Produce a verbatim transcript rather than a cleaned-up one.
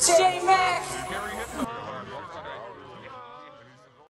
J Mac.